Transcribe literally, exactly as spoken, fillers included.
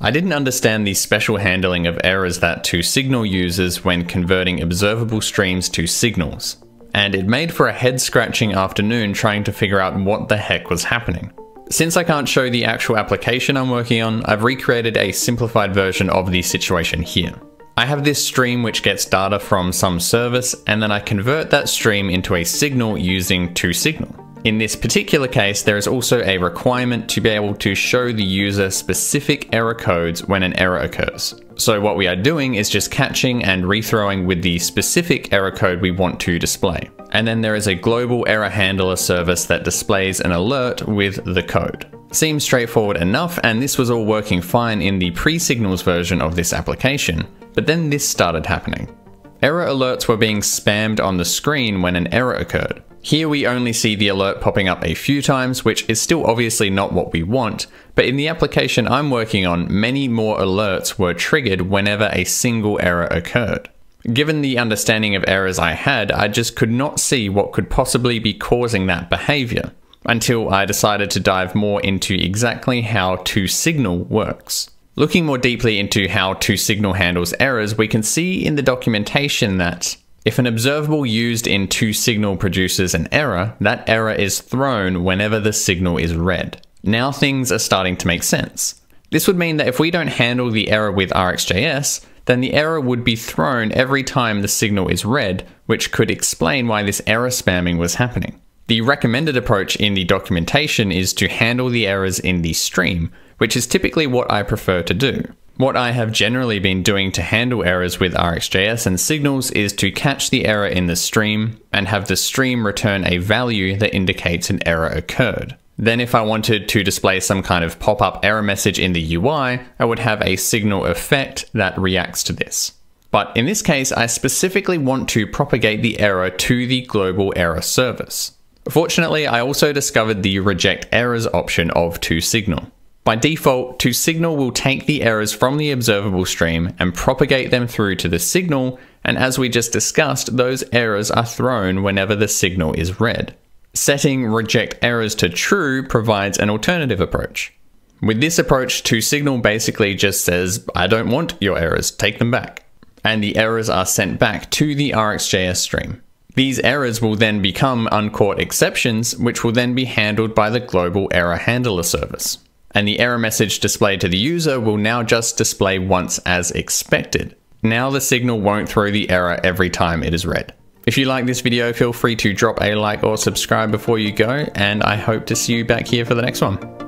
I didn't understand the special handling of errors that toSignal uses when converting observable streams to signals, and it made for a head-scratching afternoon trying to figure out what the heck was happening. Since I can't show the actual application I'm working on, I've recreated a simplified version of the situation here. I have this stream which gets data from some service, and then I convert that stream into a signal using toSignal. In this particular case, there is also a requirement to be able to show the user specific error codes when an error occurs. So what we are doing is just catching and rethrowing with the specific error code we want to display. And then there is a global error handler service that displays an alert with the code. Seems straightforward enough, and this was all working fine in the pre-Signals version of this application. But then this started happening. Error alerts were being spammed on the screen when an error occurred. Here we only see the alert popping up a few times, which is still obviously not what we want, but in the application I'm working on, many more alerts were triggered whenever a single error occurred. Given the understanding of errors I had, I just could not see what could possibly be causing that behavior, until I decided to dive more into exactly how toSignal works. Looking more deeply into how toSignal handles errors, we can see in the documentation that if an observable used in toSignal produces an error, that error is thrown whenever the signal is read. Now things are starting to make sense. This would mean that if we don't handle the error with RxJS, then the error would be thrown every time the signal is read, which could explain why this error spamming was happening. The recommended approach in the documentation is to handle the errors in the stream, which is typically what I prefer to do. What I have generally been doing to handle errors with RxJS and Signals is to catch the error in the stream and have the stream return a value that indicates an error occurred. Then if I wanted to display some kind of pop-up error message in the U I, I would have a signal effect that reacts to this. But in this case, I specifically want to propagate the error to the global error service. Fortunately, I also discovered the rejectErrors option of toSignal. By default, toSignal will take the errors from the observable stream and propagate them through to the signal, and as we just discussed, those errors are thrown whenever the signal is read. Setting rejectErrors to true provides an alternative approach. With this approach, toSignal basically just says, I don't want your errors, take them back. And the errors are sent back to the RxJS stream. These errors will then become uncaught exceptions, which will then be handled by the global error handler service. And the error message displayed to the user will now just display once as expected. Now the signal won't throw the error every time it is read. If you like this video, feel free to drop a like or subscribe before you go, and I hope to see you back here for the next one.